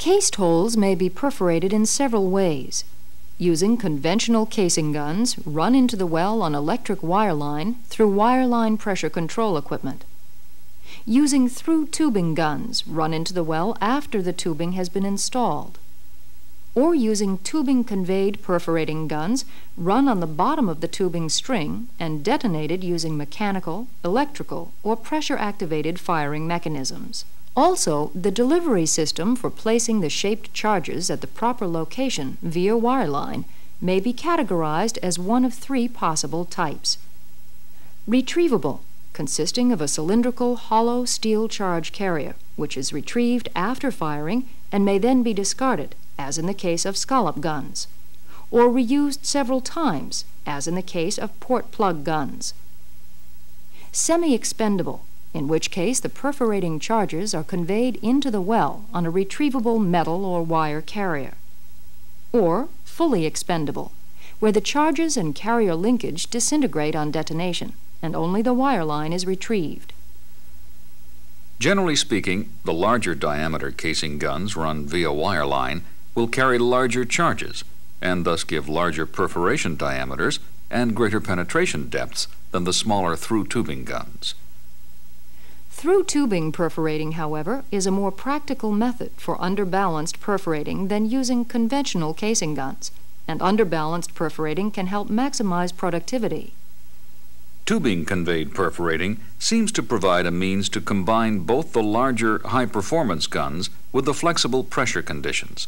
Cased holes may be perforated in several ways. Using conventional casing guns run into the well on electric wire line through wire line pressure control equipment. Using through tubing guns run into the well after the tubing has been installed. Or using tubing conveyed perforating guns run on the bottom of the tubing string and detonated using mechanical, electrical, or pressure activated firing mechanisms. Also, the delivery system for placing the shaped charges at the proper location via wireline may be categorized as one of three possible types. Retrievable, consisting of a cylindrical hollow steel charge carrier, which is retrieved after firing and may then be discarded, as in the case of scallop guns, or reused several times, as in the case of port plug guns. Semi-expendable, in which case the perforating charges are conveyed into the well on a retrievable metal or wire carrier. Or fully expendable, where the charges and carrier linkage disintegrate on detonation, and only the wire line is retrieved. Generally speaking, the larger diameter casing guns run via wire line will carry larger charges and thus give larger perforation diameters and greater penetration depths than the smaller through tubing guns. Through tubing perforating, however, is a more practical method for underbalanced perforating than using conventional casing guns, and underbalanced perforating can help maximize productivity. Tubing conveyed perforating seems to provide a means to combine both the larger high-performance guns with the flexible pressure conditions,